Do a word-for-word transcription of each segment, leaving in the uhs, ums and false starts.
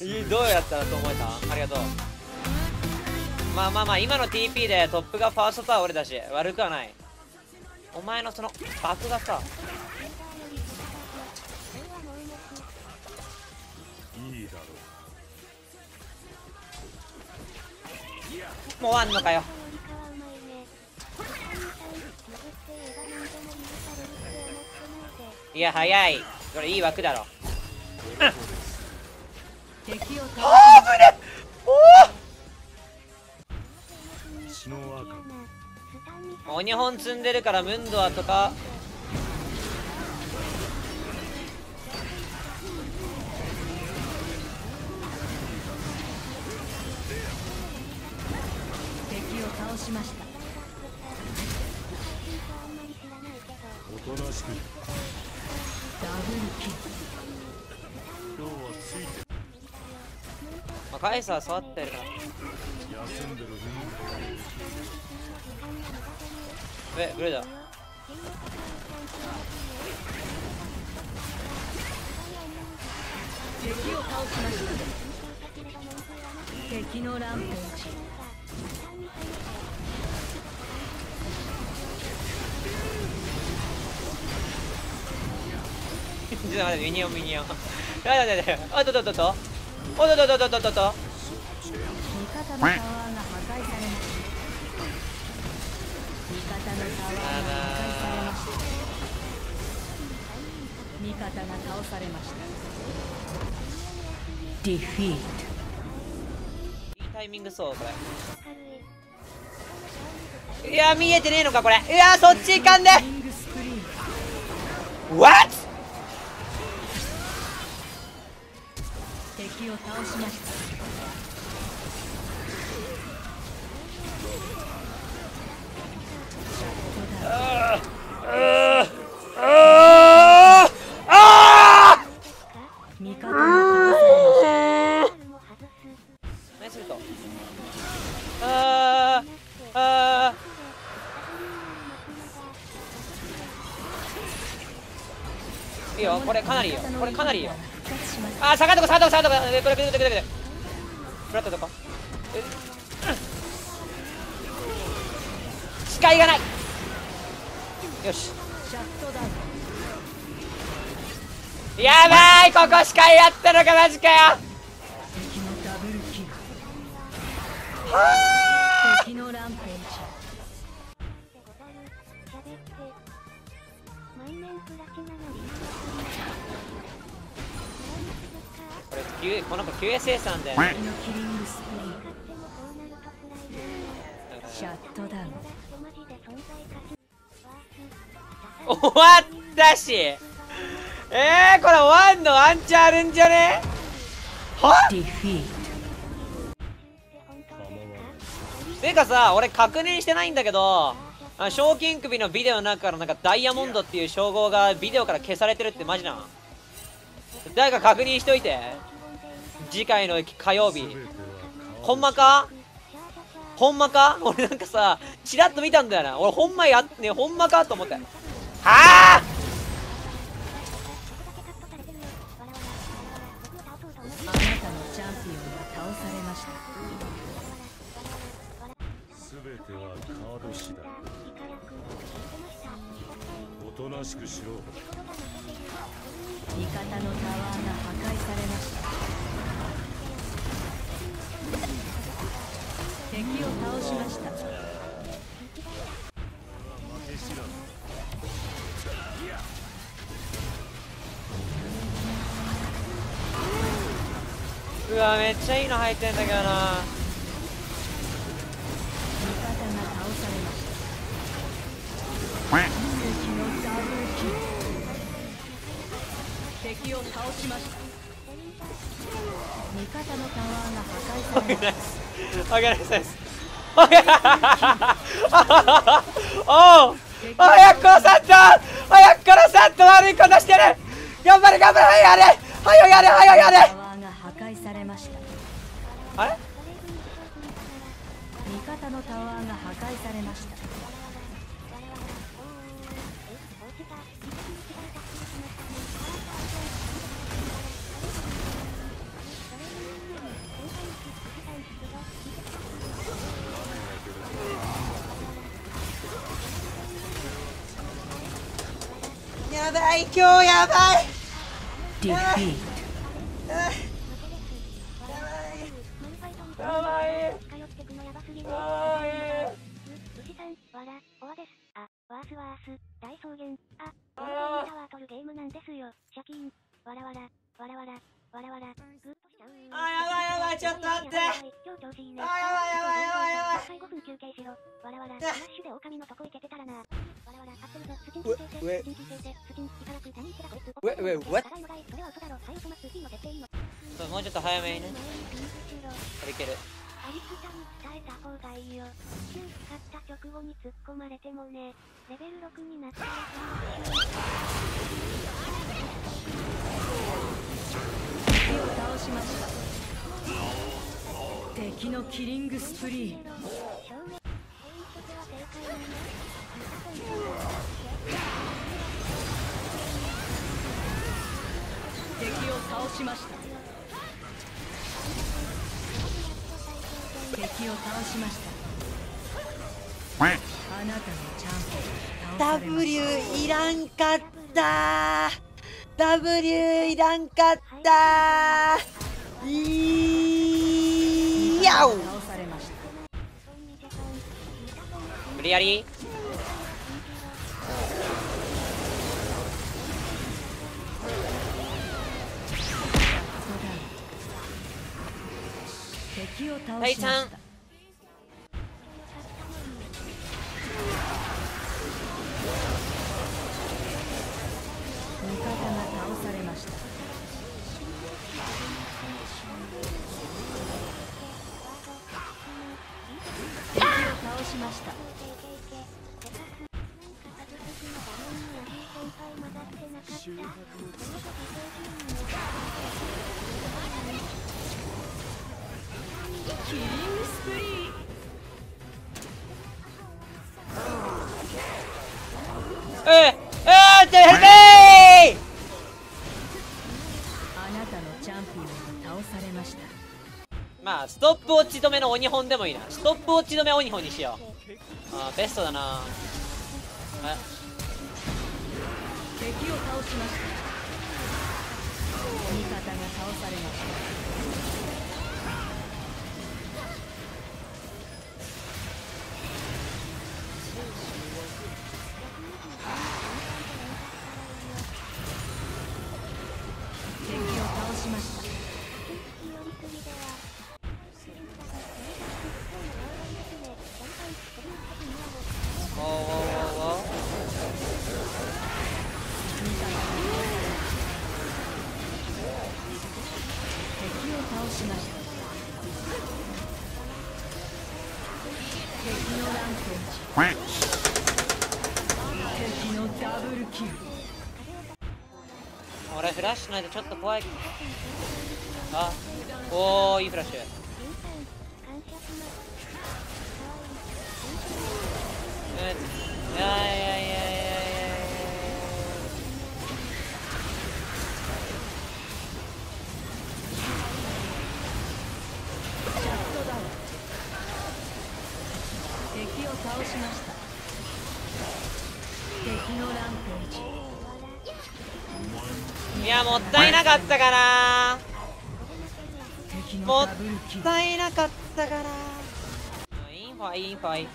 どうやったらと思えた？ありがとう。まあまあまあ、今の ティーピー でトップがファーストタワー俺だし悪くはない。お前のそのバクがさ、いいだろう。もうあんのかよ。いや早い、これいい枠だろ。うん、敵を倒す。あぶね。おお。もうにほん積んでるからムンドアとか。敵を倒しました。おとなしく。カイサー触ってるからえ、グレだ。敵を倒しました。敵のランプちょっと待って、ミニオンミニオン。やだやだやだ。あ、とととと。おととととととと。味方が倒されました。ディフィート。いいタイミングそう、これ。いや、見えてねえのか、これ。いや、そっち行かんで。What？敵を倒しました。ああああ味方何するとああああいいよ、これかなりいいよ、これかなりいいよ。あー、下がるとこ、下がるとこ、下がるとこ、これ、これ、これ、これ、フラットとこ、視界がない。よし、やばい、ここ視界やったのか、マジかよ。はー、この子 キューエスエー さんだよね。終わったし。えー、これ終わんのワンチャンあるんじゃね？は？てかさ、俺確認してないんだけど、賞金首のビデオの中からなんかダイヤモンドっていう称号がビデオから消されてるってマジなの？誰か確認しといて。次回の火曜日。ほんまかほんまか俺なんかさ、チラッと見たんだよな。俺ほんまや、ね、ほんまかと思って。はああなたのチャンピオンが倒されました。すべてはカード次第。おとなしくしろ。味方のタワーが破壊されました。敵を倒しました。うわ、めっちゃいいの入ってんだけどな。味方が倒されました。敵を倒しました。味方のタワーが破壊されました。わかります。おやっこさんとおやっこのさんと悪いことしてる。頑張れ頑張れ、はいやれはいやれはいやれ。あれ味方のタワーが破壊されました。やばい、今日やばい。ディフィート。やばい。やばい。ワースワース、大草原、あ、これがみんなは取るゲームなんですよ。シャキーン、わらわら、わらわら、わらわら、グッとしちゃう。あ、やばいやばい、ちょっと待って。超調子いいね。あ、やばいやばいやばいやばい。最後分休憩しろ。わらわら、フラッシュで狼のとこ行けてたらな。わらわら、あってるぞ。スキン聞いてて、スキン聞いてて、スキン、いかがく、何言ってたこいつ。ウェウェウェ。ただいまがい、それは嘘だろ。早くマッツーの設定いいの。そう、もうちょっと早めにね。これいける。アリスタに伝えた方がいいよ。きゅう使った直後に突っ込まれてもね、レベルろくになったらさん敵を倒しました。敵のキリングスプリー。敵を倒しました。敵を倒しました。あなたのチャンス。W いらんかったー。W いらんかったー。いやお。無理やり。第三。味方が倒されました。敵を倒しました。キリングスプリー。ええええ、ヘルメー。あなたのチャンピオンが倒されました。まあストップウォッチ止めの鬼本でもいいな。ストップウォッチ止め鬼本にしよう。ああベストだな。敵を倒しました。味方が倒されました。俺フラッシュないとちょっと怖い。あ、おお、いいフラッシュ。いやいやいやいやいや。敵を倒しました。敵のランページ。いや、もったいなかったかな。もったいなかったかな。インファインファイ。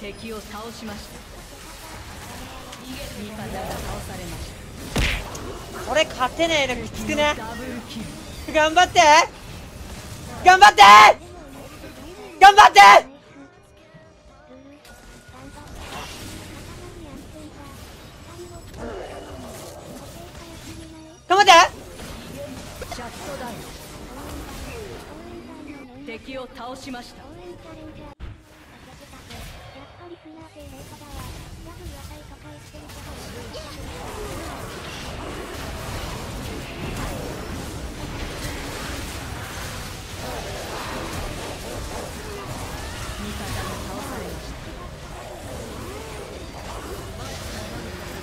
敵を倒しました。味方が倒されました。これ勝てねえのきつくね。頑張って頑張って頑張って頑張って。敵を倒しました。味方が倒されました。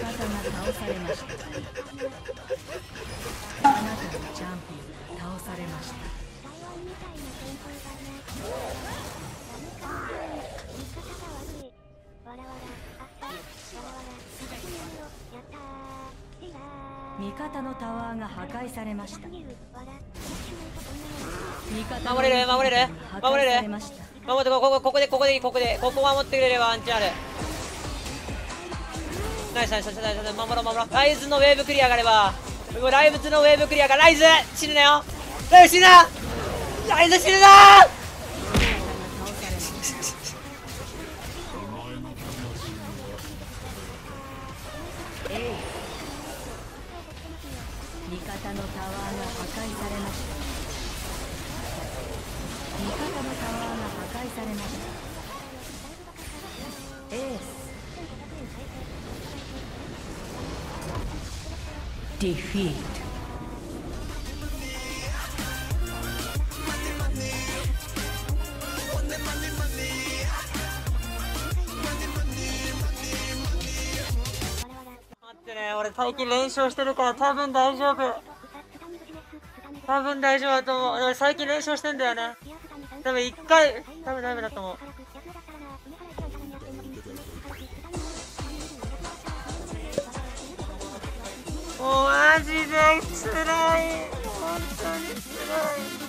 方が倒されました。あなたのチャンピオンが倒されました。味方のタワーが破壊されました。守れる守れる守れる守って、ここここでここでここでここ守ってくれればワンチャンある。ナイスナイスナイスナイス、守ろう守ろう。ライズのウェーブクリアがあれば、ライブズのウェーブクリアが、ライズ死ぬなよ、ライズ死ぬな、ライズ死ぬな。味方のタワーが破壊されました。味方のタワーが破壊されました。エースディフィート。俺最近連勝してるから多分大丈夫、多分大丈夫だと思う。俺最近連勝してんだよね。多分一回多分ダメだと思う。もうマジでつらい、本当につらい。